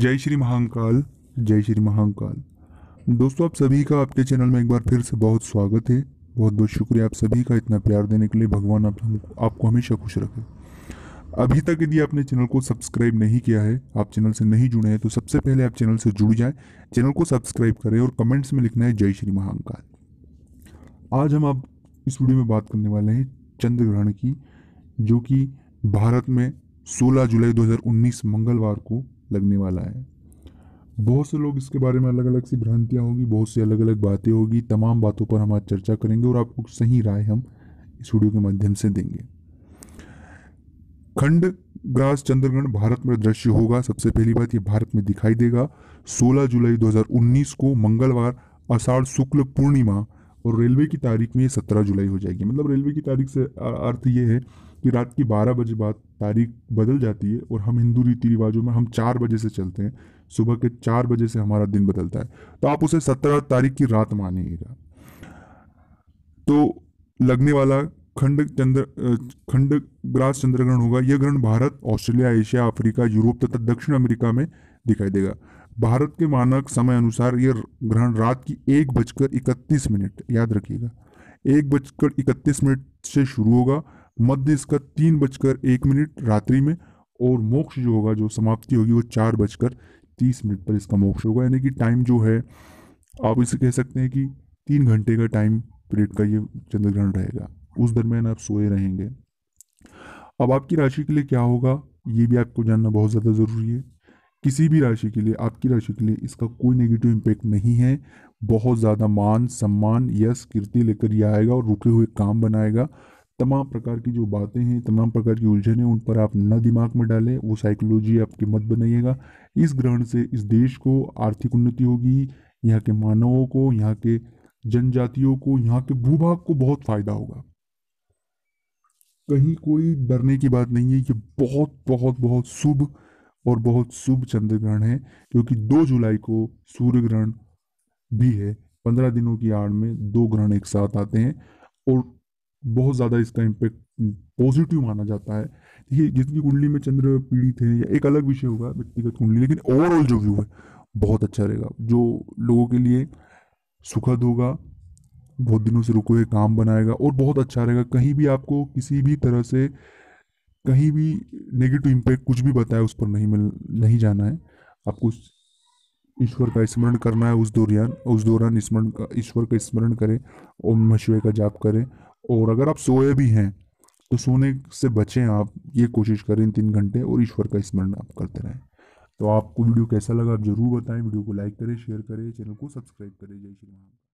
जय श्री महाकाल, जय श्री महाकाल। दोस्तों, आप सभी का आपके चैनल में एक बार फिर से बहुत स्वागत है। बहुत बहुत शुक्रिया आप सभी का इतना प्यार देने के लिए। भगवान आपको हमेशा खुश रखे। अभी तक यदि आपने चैनल को सब्सक्राइब नहीं किया है, आप चैनल से नहीं जुड़े हैं, तो सबसे पहले आप चैनल से जुड़ जाएं, चैनल को सब्सक्राइब करें और कमेंट्स में लिखना है जय श्री महाकाल। आज हम आप इस वीडियो में बात करने वाले हैं चंद्रग्रहण की, जो कि भारत में 16 जुलाई 2019 मंगलवार को लगने वाला है। बहुत से लोग इसके बारे में अलग अलग सी भ्रांतियाँ होगी, बहुत से अलग अलग बातें होगी। तमाम बातों पर हम आज चर्चा करेंगे और आपको सही राय हम इस वीडियो के माध्यम से देंगे। खंडग्रास चंद्रग्रहण भारत में दृश्य होगा। सबसे पहली बात, ये भारत में दिखाई देगा 16 जुलाई 2019 को मंगलवार, आषाढ़ शुक्ल पूर्णिमा, और रेलवे की तारीख में ये 17 जुलाई हो जाएगी। मतलब रेलवे की तारीख से अर्थ ये है कि रात की 12 बजे बाद तारीख बदल जाती है और हम हिंदू रीति रिवाजों में हम 4 बजे से चलते हैं, सुबह के 4 बजे से हमारा दिन बदलता है, तो आप उसे 17 तारीख की रात मानिएगा। तो लगने वाला खंडग्रास चंद्रग्रहण होगा। यह ग्रहण Bharat, Australia, Asia, Africa, Europe तथा दक्षिण अमेरिका में दिखाई देगा। भारत के मानक समय अनुसार यह ग्रहण रात की 1:31, याद रखिएगा, 1:31 से शुरू होगा। मध्य इसका 3:01 रात्रि में, और मोक्ष जो होगा, जो समाप्ति होगी, वो 4:30 पर इसका मोक्ष होगा। यानी कि टाइम जो है, आप इसे कह सकते हैं कि 3 घंटे का टाइम पीरियड का ये चंद्रग्रहण रहेगा। उस दरमियान आप सोए रहेंगे। अब आपकी राशि के लिए क्या होगा, ये भी आपको जानना बहुत ज़्यादा ज़रूरी है। किसी भी राशि के लिए, आपकी राशि के लिए इसका कोई नेगेटिव इम्पैक्ट नहीं है। बहुत ज़्यादा मान सम्मान, यश, कीर्ति लेकर यह आएगा और रुके हुए काम बनाएगा। तमाम प्रकार की जो बातें हैं, तमाम प्रकार की उलझनें, उन पर आप न दिमाग में डालें, वो साइकोलॉजी आपकी मत बनाइएगा। इस ग्रहण से इस देश को आर्थिक उन्नति होगी, यहाँ के मानवों को, यहाँ के जनजातियों को, यहाँ के भूभाग को बहुत फायदा होगा। कहीं कोई डरने की बात नहीं है। ये बहुत बहुत बहुत शुभ और बहुत शुभ चंद्रग्रहण है, क्योंकि 2 जुलाई को सूर्य ग्रहण भी है। 15 दिनों की आड़ में 2 ग्रहण एक साथ आते हैं और बहुत ज़्यादा इसका इम्पैक्ट पॉजिटिव माना जाता है। देखिए, जिसकी कुंडली में चंद्र पीड़ित है, या एक अलग विषय होगा व्यक्तिगत कुंडली, लेकिन ओवरऑल जो व्यू है बहुत अच्छा रहेगा, जो लोगों के लिए सुखद होगा। बहुत दिनों से रुके हुए काम बनाएगा और बहुत अच्छा रहेगा। कहीं भी आपको किसी भी तरह से कहीं भी नेगेटिव इम्पैक्ट कुछ भी बताया, उस पर नहीं जाना है। आपको ईश्वर का स्मरण करना है। उस दौरान ईश्वर का स्मरण करें, ओम नमः शिवाय का जाप करें, और अगर आप सोए भी हैं तो सोने से बचें। आप ये कोशिश करें 3 घंटे, और ईश्वर का स्मरण आप करते रहें। तो आपको वीडियो कैसा लगा आप ज़रूर बताएं। वीडियो को लाइक करें, शेयर करें, चैनल को सब्सक्राइब करें। जय श्री राम।